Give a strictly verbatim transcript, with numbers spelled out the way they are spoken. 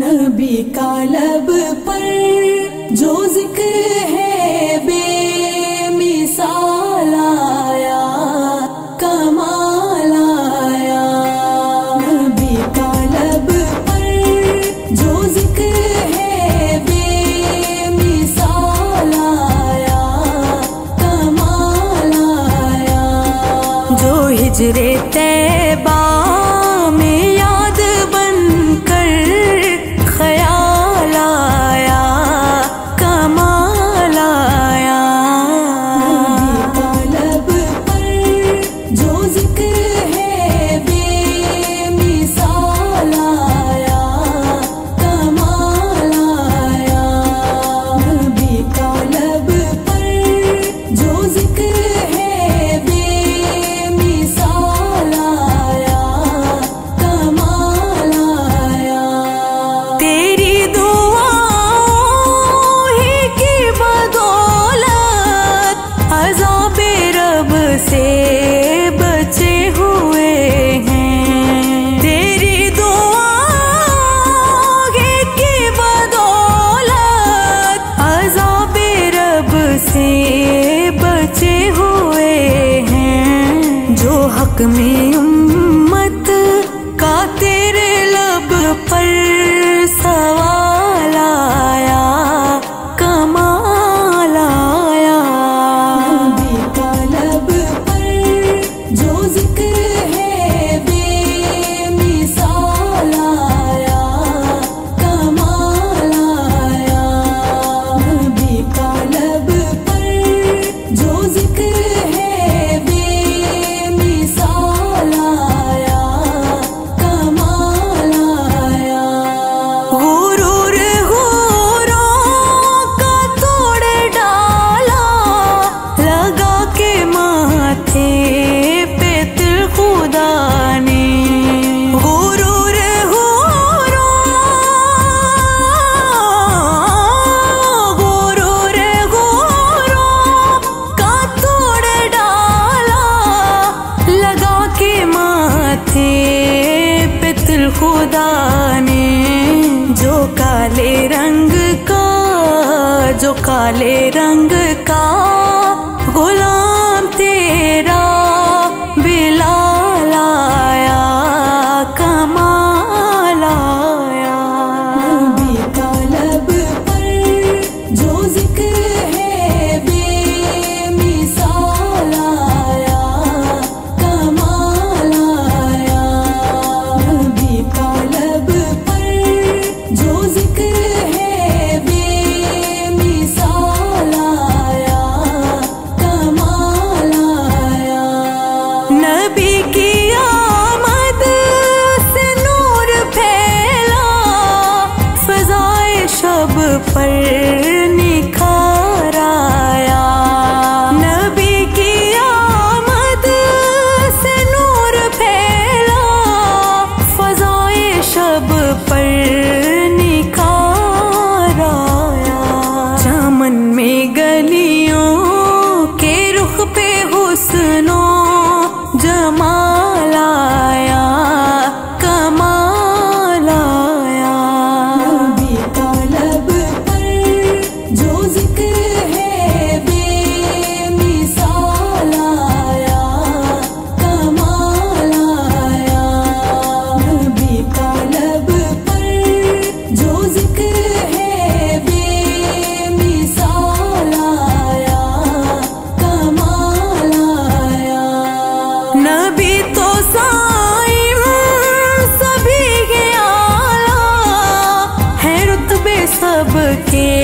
नबी का लब पर जो जिक्र है बेमिसाल आया कमाल आया। नबी का लब पर जो जिक्र है बेमिसाल आया कमाल आया। जो हिजरे तैबा हक में उम्मत का तेरे लब पर सवाल आया कमाल आया। नबी का लब पर जो जिक्र है बेमिसाल आया कमाल आया। नबी का लब पर जो जिक्र खुदा ने जो काले रंग का जो काले रंग का गुलाम तेरा बिलाल आया कमाल आया। नबी का लब पर जो जिक्र है बेमिसाल आया कमाल आया। नबी का लब पर जो जिक्र है बेमिसाल आया कमाल आया। नबी की आमद से नूर फैला फ़ज़ाए शब पर निखार आया। नबी की आमद से नूर फैला फ़ज़ाए शब पर निखार आया। चमन में गलियों के रुख पे हुस्नो जमाल आया कमाल आया। नबी का लब पर जो जिक्र है बेमिसाल आया कमाल आया। नबी का लब पर जो जिक्र है बेमिसाल आया कमाल आया। नबी तो साइम सभी के आला है रुतबे सबके।